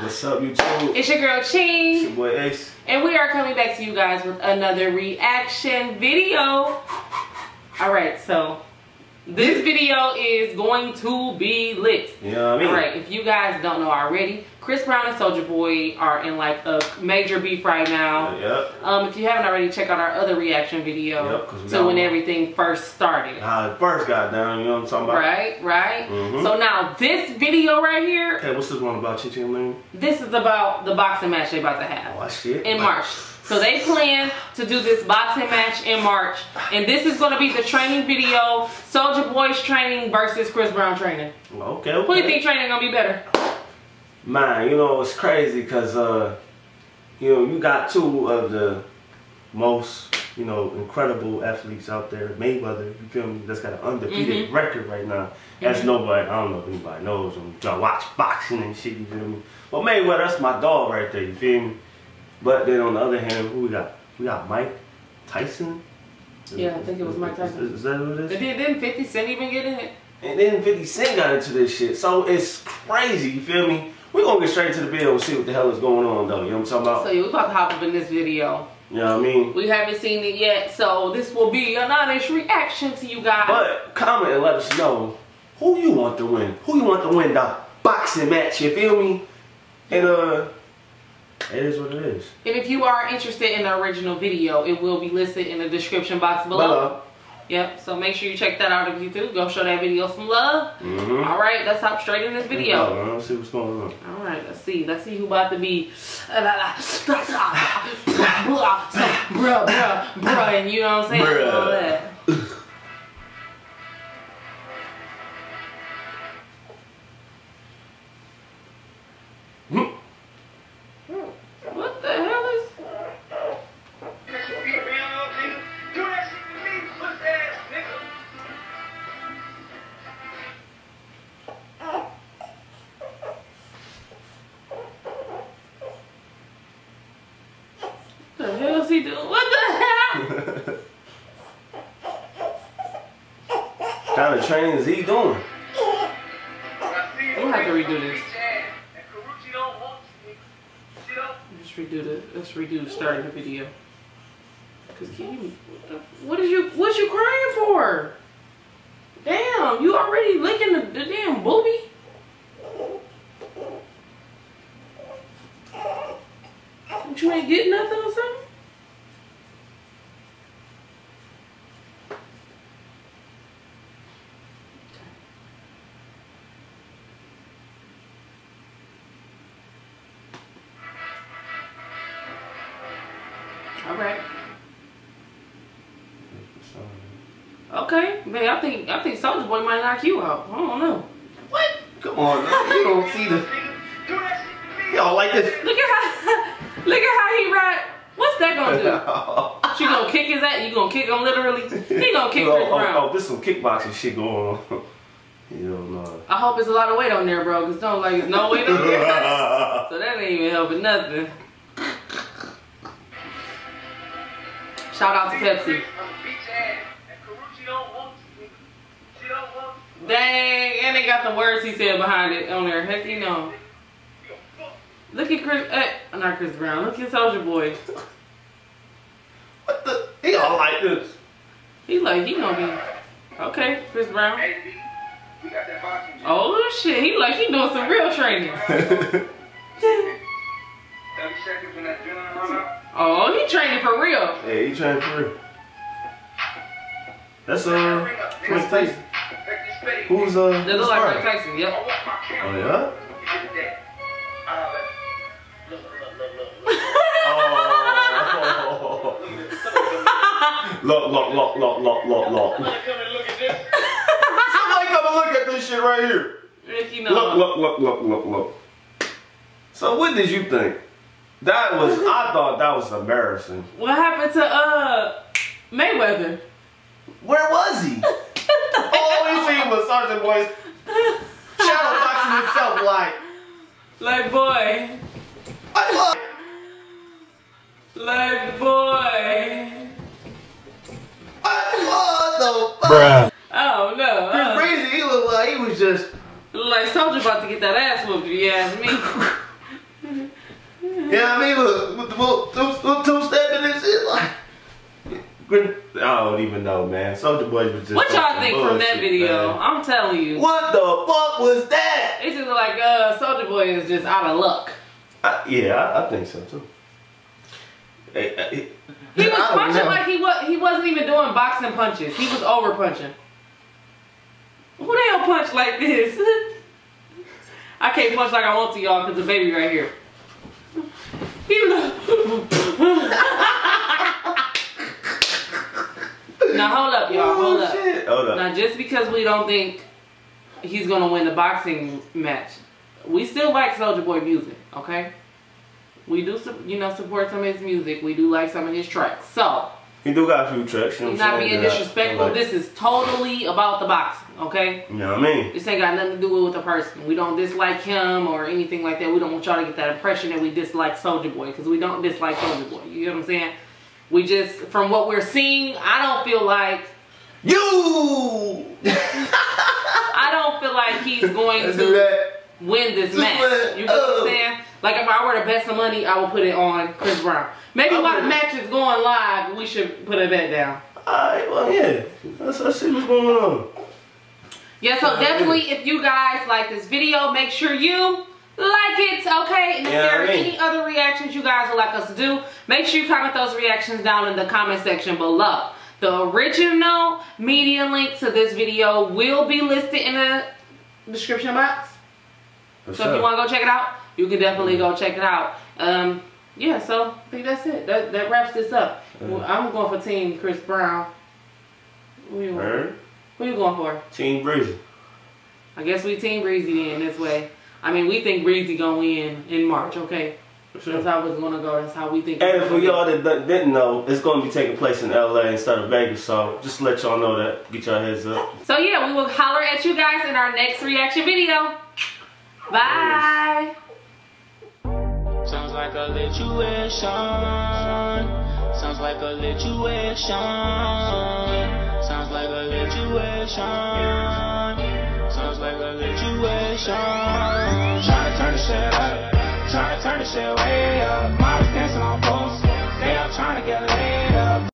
What's up, YouTube? It's your girl, Ching. It's your boy, Ace. And we are coming back to you guys with another reaction video. Alright, so this video is going to be lit. You know what I mean? Alright, if you guys don't know already, Chris Brown and Soulja Boy are in like a major beef right now. Yep. If you haven't already, check out our other reaction video to when everything first started. It first got down, you know what I'm talking about? Right, right. So now this video right here. Okay, what's this one about, Chi-Chi? This is about the boxing match they about to have. Oh, shit. In March. So they plan to do this boxing match in March. And this is going to be the training video. Soulja Boy's training versus Chris Brown training. Okay, okay. Who do you think training going to be better? Man, you know, it's crazy because, you know, you got two of the most, you know, incredible athletes out there. Mayweather, you feel me, that's got an undefeated record right now. That's nobody, I don't know if anybody knows him. Y'all watch boxing and shit, you feel me? Well, Mayweather, that's my dog right there, you feel me? But then on the other hand, who we got? We got Mike Tyson? Yeah, I think it was Mike Tyson. Is that what it is? Didn't 50 Cent even get in it? And then 50 Cent got into this shit. So it's crazy, you feel me? We're going to get straight to the video and see what the hell is going on, though. You know what I'm talking about? So yeah, we're about to hop up in this video. You know what I mean? We haven't seen it yet, so this will be an honest reaction to you guys. But comment and let us know who you want to win. Who you want to win the boxing match, you feel me? And, it is what it is. And if you are interested in the original video, it will be listed in the description box below. Yep, so make sure you check that out if you do. Go show that video some love. Alright, let's hop straight in this video. Let's see what's going on. Alright, let's see. Let's see who about to be bruh, and you know what I'm saying? All that. What kind of training is he doing? We'll have to redo this. Just redo this. Let's redo the start of the video. Cause what you crying for? Damn, you already licking the damn booby. But you ain't getting nothing or something? Alright. Okay, man, I think Soulja Boy might knock you out. I don't know. What? Come on, man. You don't see the. Y'all like this? Look at how he ride. What's that gonna do? You gonna kick his ass? You gonna kick him literally? He gonna kick Chris Brown. Oh, this some kickboxing shit going on. You don't know. I hope it's a lot of weight on there, bro. Cause don't like it's no weight on there. So that ain't even helping nothing. Shout out to Pepsi. Dang, and they got the words he said behind it on there. Heck, you know. Look at Chris, not Chris Brown. Look at Soulja Boy. What the? He all like this. He like he gonna be okay, Chris Brown. Oh shit, he like he doing some real training. Oh, he training for real. Yeah, he training for real. That's Chris Tyson. Who's They look like Chris Tyson. Yep. Oh yeah. Oh. Look. Somebody come and look at this shit right here. Ricky, no. Look. So what did you think? That was, I thought that was embarrassing. What happened to Mayweather? Where was he? All we seen was Soulja Boy's shadow boxing himself like boy. Like boy. What the fuck? Oh no. Breezy, he looked like he was just. Like Soulja about to get that ass whooped if you ask me. Yeah, I mean, look, with the little two-step and this shit, like. I don't even know, man. Soulja Boy was just. What y'all think bullshit, from that video? Man. I'm telling you. What the fuck was that? It's just like, Soulja Boy is just out of luck. Yeah, I think so too. He was punching like he wasn't even doing boxing punches. He was over punching. Who the hell punch like this? I can't punch like I want to, y'all, because the baby right here. He was. Now hold up, y'all. Hold up. Now just because we don't think he's gonna win the boxing match, we still like Soulja Boy music, okay? We do, you know, support some of his music. We do like some of his tracks. So he do got a few tracks. You know, he's not being disrespectful. Like, this is totally about the boxing, okay? You know what I mean? This ain't got nothing to do with the person. We don't dislike him or anything like that. We don't want y'all to get that impression that we dislike Soulja Boy, because we don't dislike Soulja Boy. You know what I'm saying? We just, from what we're seeing, I don't feel like I don't feel like he's going to win this match. You know what I'm saying? Like, if I were to bet some money, I would put it on Chris Brown. Maybe while the match is going live, we should put a bet down. Alright, well, yeah. Let's see what's going on. Yeah, so definitely, if you guys like this video, make sure you like it, okay? And if there are any other reactions you guys would like us to do, make sure you comment those reactions down in the comment section below. The original media link to this video will be listed in the description box. So if you want to go check it out, you can definitely go check it out. Yeah, so I think that's it. That wraps this up. Well, I'm going for Team Chris Brown. Who you going for? Team Breezy. I guess we Team Breezy then this way. I mean, we think Breezy gonna win in March, okay? Sure. That's how it's gonna go. That's how we think. And for y'all that didn't know, it's gonna be taking place in LA instead of Vegas, so just let y'all know that. Get y'all heads up. So yeah, we will holler at you guys in our next reaction video. Bye. Sounds like a lituation. Sounds like a lituation. Sounds like a lituation. Sounds like a lituation.